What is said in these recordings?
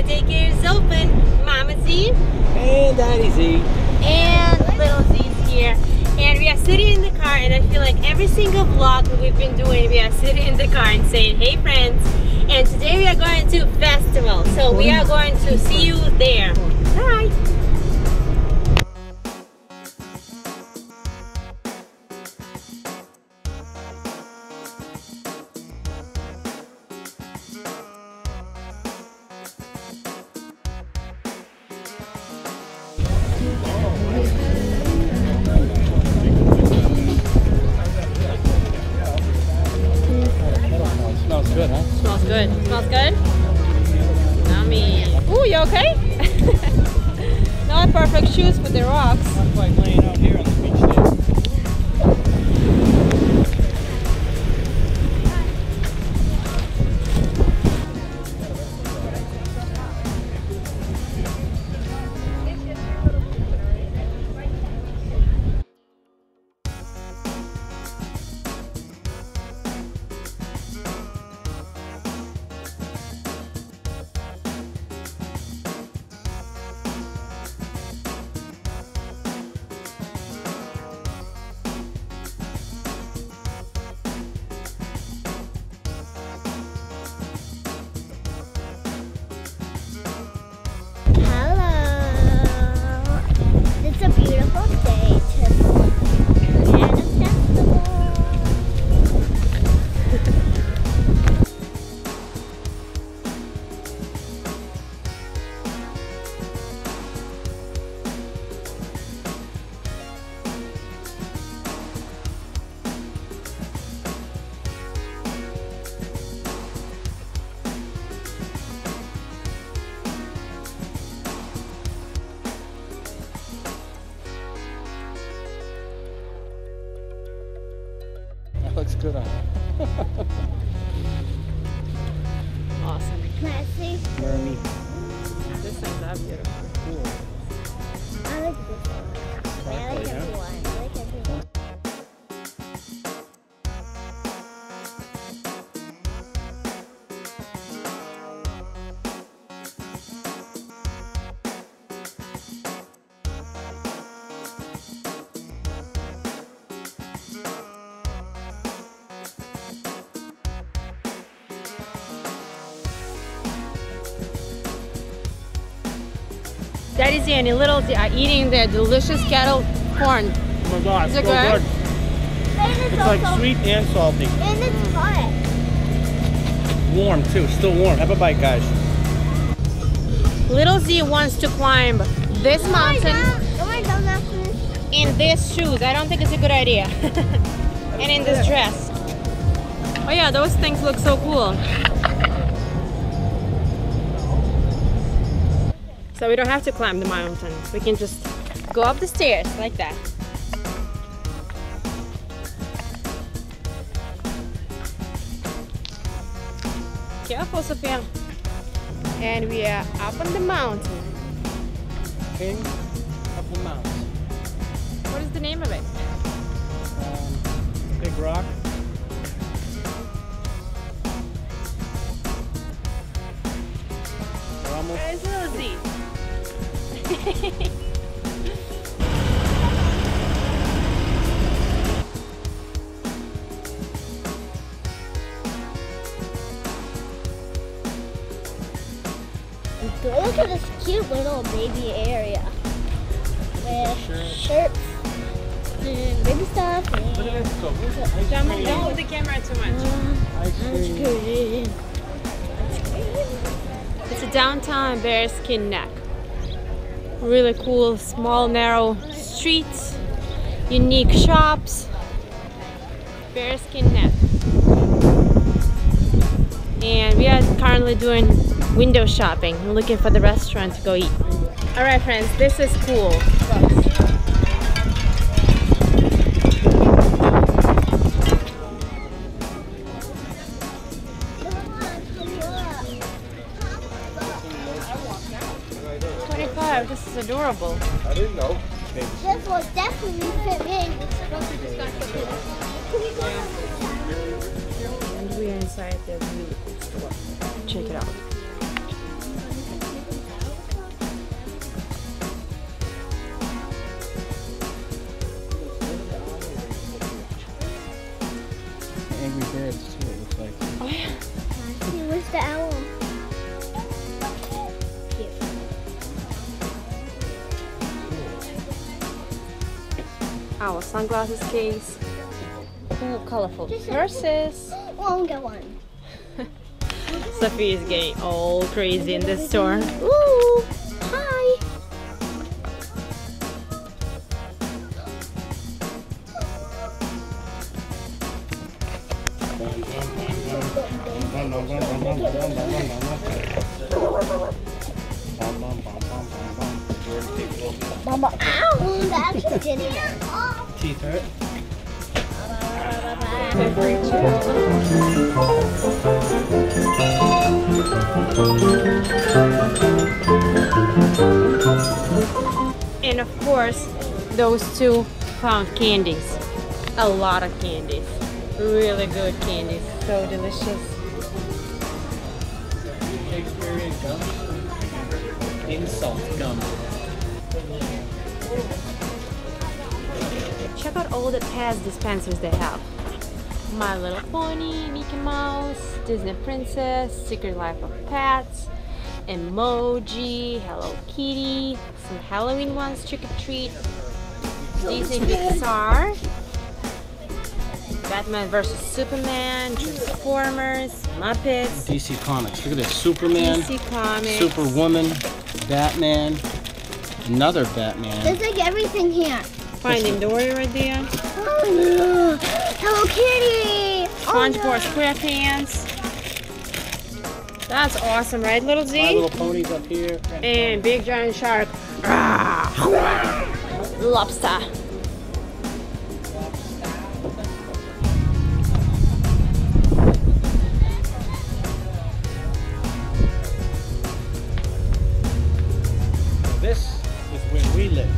Toy Daycare is open. Mama Z. And Daddy Z. And Little Z's here. And we are sitting in the car, and I feel like every single vlog that we've been doing, we are sitting in the car and saying, hey friends. And today we are going to festival. So we are going to see you there. Bye. Good, huh? Smells good. Smells good? Yummy. Ooh, you okay? Not perfect shoes, but they're rocks. I'm quite laying out here on the beach looks good on it. Awesome. Can I see? Mermaid. This thing's that beautiful. Cool. I like this one. I like everyone. I like everyone. Daddy Z and Little Z are eating their delicious kettle corn. Oh my God, so good. It's like sweet and salty. And it's hot. Warm too, still warm. Have a bite, guys. Little Z wants to climb this mountain in these shoes. I don't think it's a good idea. And in this dress. Oh yeah, those things look so cool. So we don't have to climb the mountain. We can just go up the stairs like that. Careful, Sophia. And we are up on the mountain. King of the Mountain. What is the name of it? Big Rock. Where's Little Z? Look at this cute little baby area with shirts and baby stuff. And look at this. Don't move the camera too much. It's a downtown Bearskin Neck. Really cool, small, narrow streets, unique shops, Bearskin Neck. And we are currently doing window shopping. I'm looking for the restaurant to go eat. All right, friends, this is cool. This is adorable. I didn't know. Maybe. This will definitely fit me. And we're inside the really cool store. Check it out. our sunglasses case. Cool, colorful purses. I'll get one. Sophie is getting all crazy in this store. Ooh! Hi! Mama, ow! That's a teeth hurt. Every and of course, those two found candies. A lot of candies. Really good candies. So delicious. Shakespearean gum? Insult gum. Check out all the PEZ dispensers they have. My Little Pony, Mickey Mouse, Disney Princess, Secret Life of Pets, Emoji, Hello Kitty, some Halloween ones, Trick or Treat, Disney Pixar, Batman vs Superman, Transformers, Muppets, DC Comics. Look at this: Superman, DC Comics, Superwoman, Batman, another Batman. There's like everything here. Finding Dory right there. Oh, no. Hello Kitty! SpongeBob SquarePants. That's awesome, right, Little Z? My Little Ponies up here. And Big Giant Shark. Lobster. This is where we live.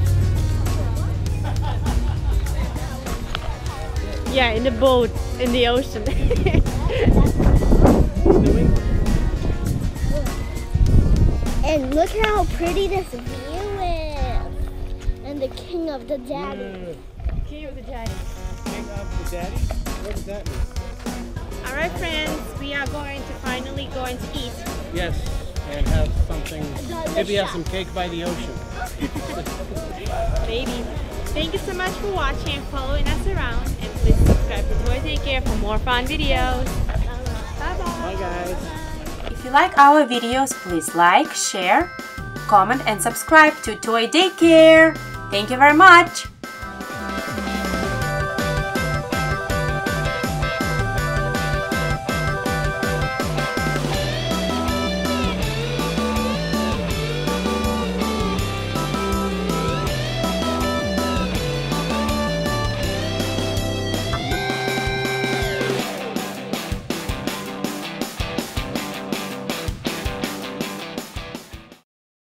Yeah, in the boat, in the ocean. And look how pretty this view is. And the king of the daddy. King of the daddy. King of the daddy? What does that mean? Alright friends, we are going to finally go and eat. Yes, and have something, maybe have some cake by the ocean. Maybe. Thank you so much for watching and following us around, and please subscribe to Toy Daycare for more fun videos. Bye bye! Bye guys! If you like our videos, please like, share, comment and subscribe to Toy Daycare. Thank you very much!